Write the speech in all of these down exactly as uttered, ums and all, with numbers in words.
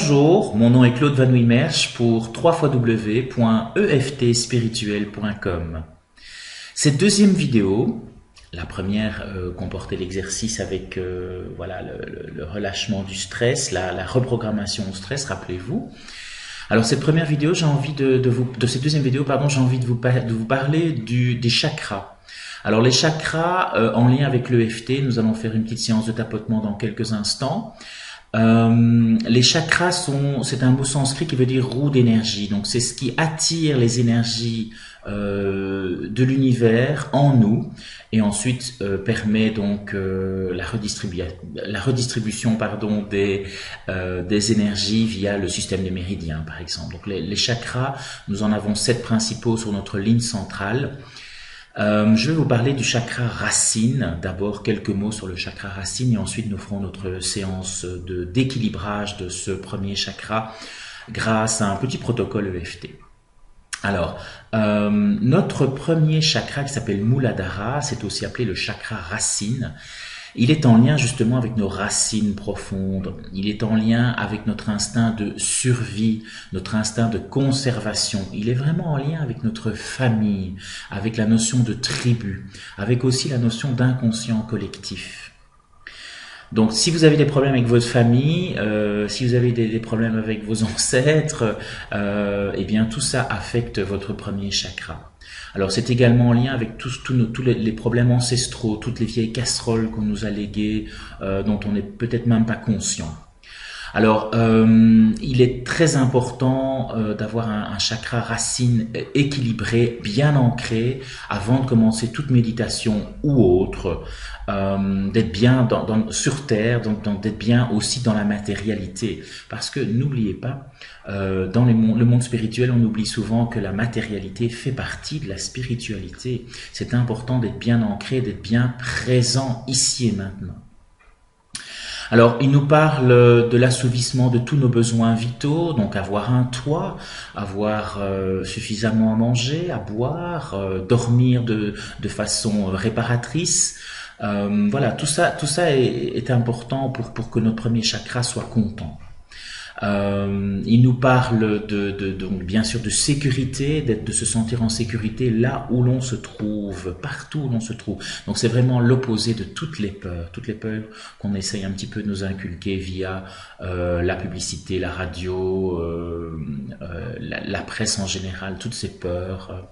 Bonjour, mon nom est Claude Van Wymeersch pour w w w point e f t spirituel point com. Cette deuxième vidéo, la première euh, comportait l'exercice avec euh, voilà, le, le, le relâchement du stress, la, la reprogrammation au stress, rappelez-vous. Alors cette première vidéo, j'ai envie de, de vous, de cette deuxième vidéo, pardon, j'ai envie de vous, par, de vous parler du, des chakras. Alors les chakras, euh, en lien avec l'E F T, nous allons faire une petite séance de tapotement dans quelques instants. Euh, les chakras sont, c'est un mot sanskrit qui veut dire roue d'énergie, donc c'est ce qui attire les énergies euh, de l'univers en nous et ensuite euh, permet donc euh, la, redistribu la redistribution pardon, des, euh, des énergies via le système des méridiens par exemple. Donc les, les chakras, nous en avons sept principaux sur notre ligne centrale. Euh, je vais vous parler du chakra racine, d'abord quelques mots sur le chakra racine et ensuite nous ferons notre séance de d'équilibrage de ce premier chakra grâce à un petit protocole E F T. Alors, euh, notre premier chakra qui s'appelle Muladhara, c'est aussi appelé le chakra racine. Il est en lien justement avec nos racines profondes, il est en lien avec notre instinct de survie, notre instinct de conservation, il est vraiment en lien avec notre famille, avec la notion de tribu, avec aussi la notion d'inconscient collectif. Donc si vous avez des problèmes avec votre famille, euh, si vous avez des, des problèmes avec vos ancêtres, euh, eh bien tout ça affecte votre premier chakra. Alors c'est également en lien avec tous, tous, nos, tous les, les problèmes ancestraux, toutes les vieilles casseroles qu'on nous a léguées, euh, dont on n'est peut-être même pas conscient. Alors euh, il est très important euh, d'avoir un, un chakra racine équilibré, bien ancré, avant de commencer toute méditation ou autre, euh, d'être bien dans, dans, sur terre, d'être bien aussi dans la matérialité. Parce que n'oubliez pas, euh, dans les mon le monde spirituel, on oublie souvent que la matérialité fait partie de la spiritualité. C'est important d'être bien ancré, d'être bien présent ici et maintenant. Alors, il nous parle de l'assouvissement de tous nos besoins vitaux, donc avoir un toit, avoir euh, suffisamment à manger, à boire, euh, dormir de, de façon réparatrice. Euh, voilà, tout ça, tout ça est, est important pour, pour que notre premier chakra soit content. Euh, il nous parle de, de, donc bien sûr de sécurité, d'être, de se sentir en sécurité là où l'on se trouve, partout où l'on se trouve. Donc c'est vraiment l'opposé de toutes les peurs, toutes les peurs qu'on essaye un petit peu de nous inculquer via euh, la publicité, la radio, euh, euh, la, la presse en général, toutes ces peurs. Euh,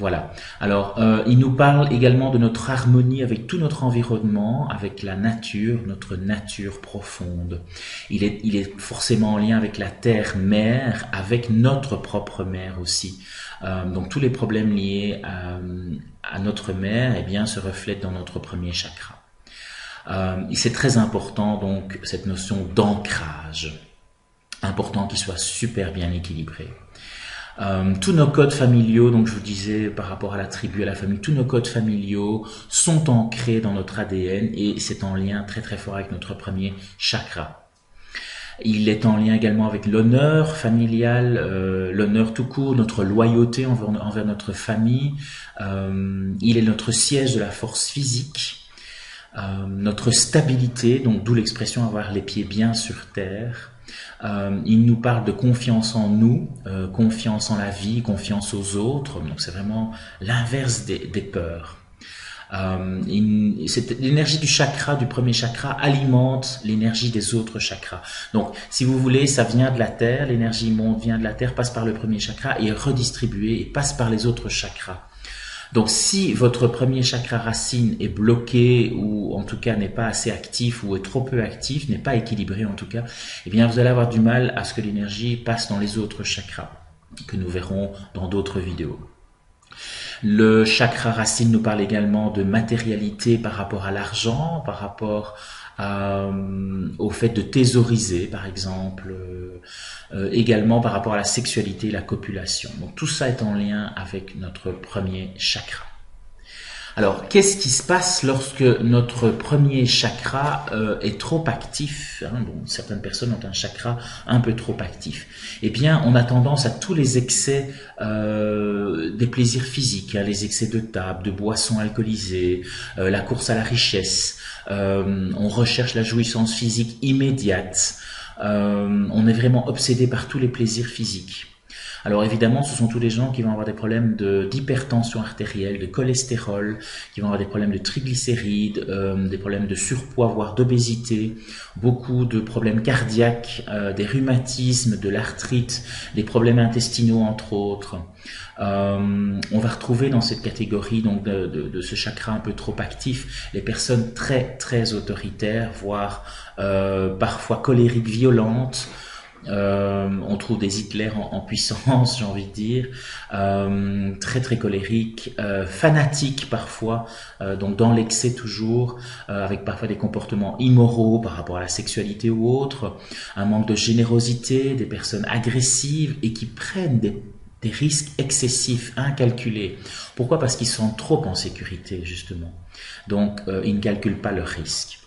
voilà. Alors euh, il nous parle également de notre harmonie avec tout notre environnement, avec la nature, notre nature profonde. Il est, il est forcément en lien avec la terre-mère, avec notre propre mère aussi. Euh, donc tous les problèmes liés à, à notre mère eh bien, se reflètent dans notre premier chakra. Euh, c'est très important donc cette notion d'ancrage, important qu'il soit super bien équilibré. Euh, tous nos codes familiaux, donc je vous disais par rapport à la tribu, à la famille, tous nos codes familiaux sont ancrés dans notre A D N et c'est en lien très très fort avec notre premier chakra. Il est en lien également avec l'honneur familial, euh, l'honneur tout court, notre loyauté envers, envers notre famille. Euh, il est notre siège de la force physique, euh, notre stabilité, donc d'où l'expression avoir les pieds bien sur terre. Euh, il nous parle de confiance en nous, euh, confiance en la vie, confiance aux autres. Donc c'est vraiment l'inverse des, des peurs. Euh, l'énergie du chakra, du premier chakra, alimente l'énergie des autres chakras. Donc, si vous voulez, ça vient de la terre, l'énergie monte, vient de la terre, passe par le premier chakra et est redistribuée et passe par les autres chakras. Donc, si votre premier chakra racine est bloqué ou en tout cas n'est pas assez actif ou est trop peu actif, n'est pas équilibré en tout cas, eh bien, vous allez avoir du mal à ce que l'énergie passe dans les autres chakras, que nous verrons dans d'autres vidéos. Le chakra racine nous parle également de matérialité par rapport à l'argent, par rapport euh, au fait de thésauriser par exemple, euh, également par rapport à la sexualité et la copulation. Donc tout ça est en lien avec notre premier chakra. Alors qu'est-ce qui se passe lorsque notre premier chakra euh, est trop actif, hein, bon, certaines personnes ont un chakra un peu trop actif. Eh bien on a tendance à tous les excès euh, des plaisirs physiques, hein, les excès de table, de boissons alcoolisées, euh, la course à la richesse, euh, on recherche la jouissance physique immédiate. Euh, on est vraiment obsédé par tous les plaisirs physiques. Alors évidemment, ce sont tous les gens qui vont avoir des problèmes d'hypertension de, artérielle, de cholestérol, qui vont avoir des problèmes de triglycérides, euh, des problèmes de surpoids, voire d'obésité, beaucoup de problèmes cardiaques, euh, des rhumatismes, de l'arthrite, des problèmes intestinaux entre autres. Euh, on va retrouver dans cette catégorie donc de, de, de ce chakra un peu trop actif les personnes très très autoritaires, voire euh, parfois colériques, violentes. Euh, on trouve des Hitler en, en puissance, j'ai envie de dire, euh, très très colérique, euh, fanatique parfois, euh, donc dans l'excès toujours, euh, avec parfois des comportements immoraux par rapport à la sexualité ou autre, un manque de générosité, des personnes agressives et qui prennent des des risques excessifs, incalculés. Pourquoi? Parce qu'ils sont trop en sécurité justement, donc euh, ils ne calculent pas leurs risques.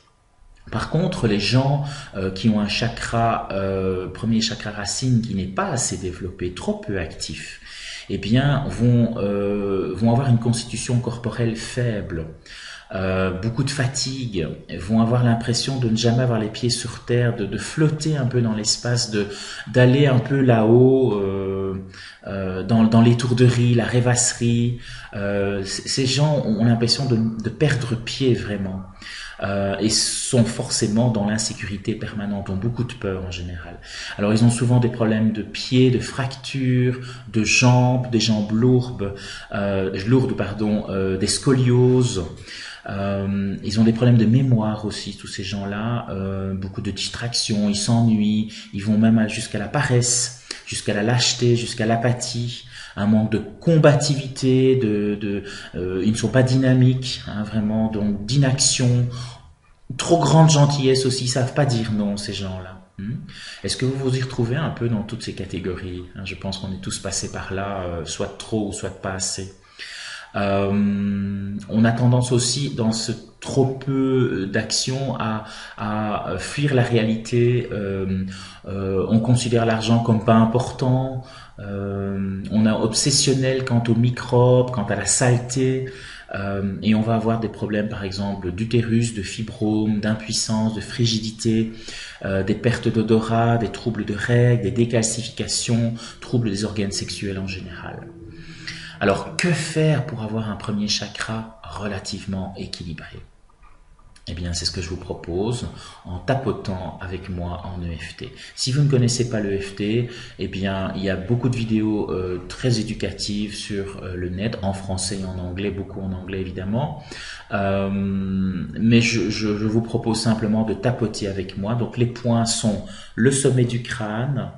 Par contre, les gens euh, qui ont un chakra, euh, premier chakra racine, qui n'est pas assez développé, trop peu actif, eh bien, vont, euh, vont avoir une constitution corporelle faible, euh, beaucoup de fatigue, vont avoir l'impression de ne jamais avoir les pieds sur terre, de, de flotter un peu dans l'espace, de d'aller un peu là-haut, euh, euh, dans, dans l'étourderie, la rêvasserie. Euh, ces gens ont l'impression de, de perdre pied vraiment. Euh, et sont forcément dans l'insécurité permanente, ont beaucoup de peur en général. Alors ils ont souvent des problèmes de pieds, de fractures, de jambes, des jambes lourdes, euh, lourdes pardon, euh, des scolioses. Euh, ils ont des problèmes de mémoire aussi, tous ces gens-là, euh, beaucoup de distractions, ils s'ennuient, ils vont même jusqu'à la paresse, jusqu'à la lâcheté, jusqu'à l'apathie, un manque de combativité, de, de, euh, ils ne sont pas dynamiques, hein, vraiment, donc d'inaction, trop grande gentillesse aussi, ils ne savent pas dire non, ces gens-là. Est-ce que vous vous y retrouvez un peu dans toutes ces catégories? Je pense qu'on est tous passés par là, euh, soit trop ou soit pas assez. Euh, on a tendance aussi dans ce trop peu d'action à, à fuir la réalité, euh, euh, on considère l'argent comme pas important, euh, on est obsessionnel quant aux microbes, quant à la saleté, euh, et on va avoir des problèmes par exemple d'utérus, de fibrome, d'impuissance, de frigidité, euh, des pertes d'odorat, des troubles de règles, des décalcifications, troubles des organes sexuels en général. Alors, que faire pour avoir un premier chakra relativement équilibré? Eh bien, c'est ce que je vous propose en tapotant avec moi en E F T. Si vous ne connaissez pas l'E F T, eh bien, il y a beaucoup de vidéos euh, très éducatives sur euh, le net, en français et en anglais, beaucoup en anglais évidemment. Euh, mais je, je, je vous propose simplement de tapoter avec moi. Donc, les points sont le sommet du crâne,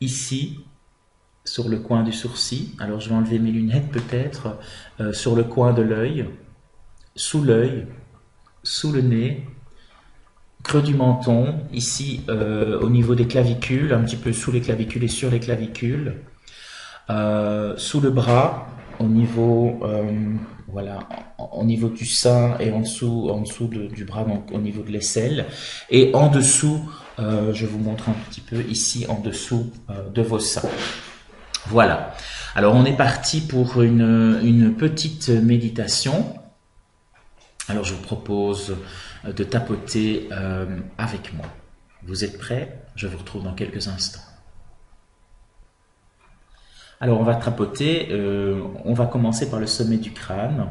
ici, sur le coin du sourcil, alors je vais enlever mes lunettes peut-être, euh, sur le coin de l'œil, sous l'œil, sous le nez, creux du menton, ici euh, au niveau des clavicules, un petit peu sous les clavicules et sur les clavicules, euh, sous le bras, au niveau, euh, voilà, au niveau du sein et en dessous, en dessous de, du bras, donc au niveau de l'aisselle, et en dessous, euh, je vous montre un petit peu ici en dessous euh, de vos seins. Voilà, alors on est parti pour une, une petite méditation. Alors je vous propose de tapoter euh, avec moi. Vous êtes prêts? Je vous retrouve dans quelques instants. Alors on va tapoter, euh, on va commencer par le sommet du crâne.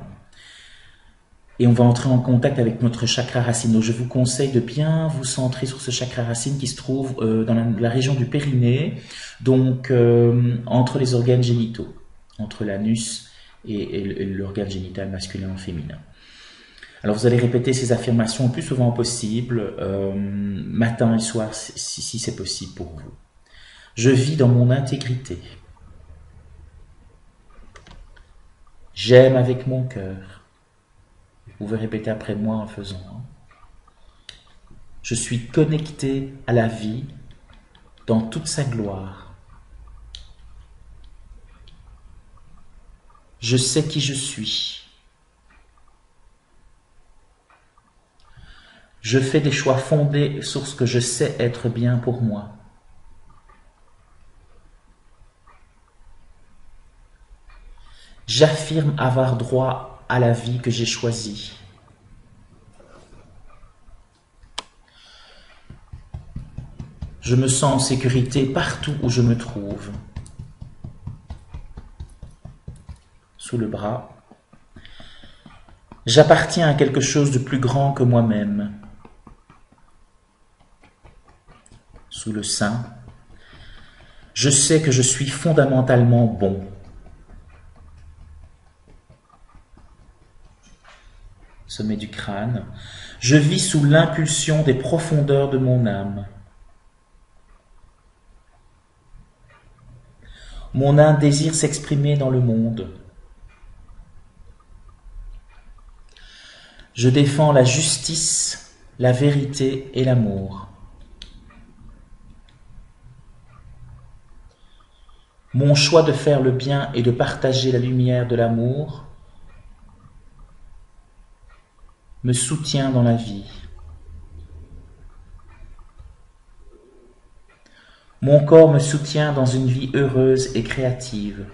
Et on va entrer en contact avec notre chakra racine. Donc je vous conseille de bien vous centrer sur ce chakra racine qui se trouve euh, dans la, la région du périnée, donc euh, entre les organes génitaux, entre l'anus et, et l'organe génital masculin ou féminin. Alors vous allez répéter ces affirmations le plus souvent possible, euh, matin et soir si, si c'est possible pour vous. Je vis dans mon intégrité. J'aime avec mon cœur. Vous pouvez répéter après moi en faisant. Je suis connecté à la vie dans toute sa gloire. Je sais qui je suis. Je fais des choix fondés sur ce que je sais être bien pour moi. J'affirme avoir droit à la vie que j'ai choisie. Je me sens en sécurité partout où je me trouve. Sous le bras. J'appartiens à quelque chose de plus grand que moi-même. Sous le sein. Je sais que je suis fondamentalement bon. Sommet du crâne. Je vis sous l'impulsion des profondeurs de mon âme. Mon âme désire s'exprimer dans le monde. Je défends la justice, la vérité et l'amour. Mon choix de faire le bien et de partager la lumière de l'amour me soutient dans la vie. Mon corps me soutient dans une vie heureuse et créative.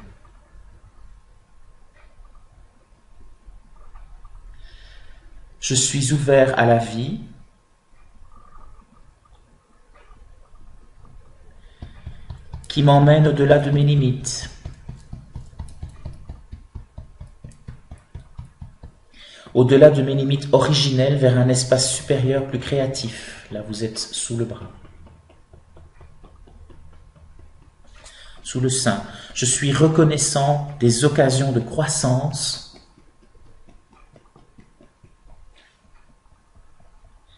Je suis ouvert à la vie. Qui m'emmène au-delà de mes limites. Au-delà de mes limites originelles vers un espace supérieur plus créatif. Là, vous êtes sous le bras. Sous le sein. Je suis reconnaissant des occasions de croissance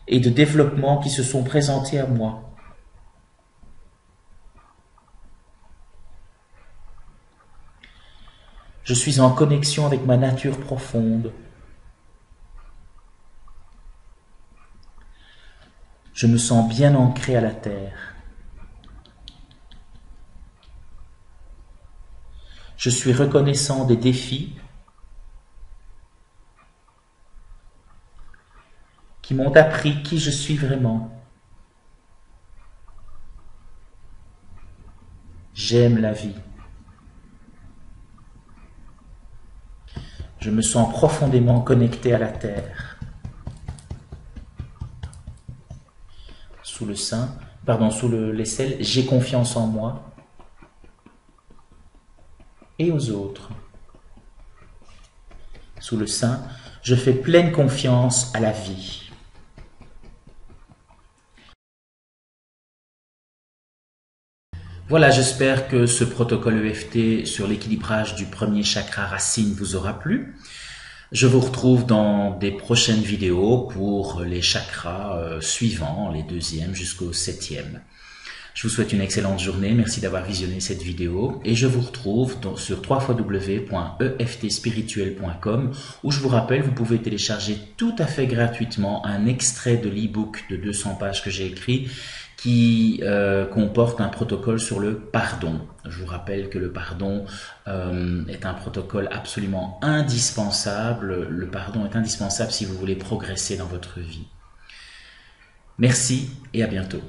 et de développement qui se sont présentées à moi. Je suis en connexion avec ma nature profonde. Je me sens bien ancré à la terre. Je suis reconnaissant des défis qui m'ont appris qui je suis vraiment. J'aime la vie. Je me sens profondément connecté à la terre. Sous le sein, pardon, sous le l'aisselle, j'ai confiance en moi et aux autres. Sous le sein, je fais pleine confiance à la vie. Voilà, j'espère que ce protocole E F T sur l'équilibrage du premier chakra racine vous aura plu. Je vous retrouve dans des prochaines vidéos pour les chakras suivants, les deuxièmes jusqu'au septième. Je vous souhaite une excellente journée, merci d'avoir visionné cette vidéo et je vous retrouve sur w w w point e f t spirituel point com où je vous rappelle, vous pouvez télécharger tout à fait gratuitement un extrait de l'e-book de deux cents pages que j'ai écrit qui euh, comporte un protocole sur le pardon. Je vous rappelle que le pardon euh, est un protocole absolument indispensable. Le pardon est indispensable si vous voulez progresser dans votre vie. Merci et à bientôt.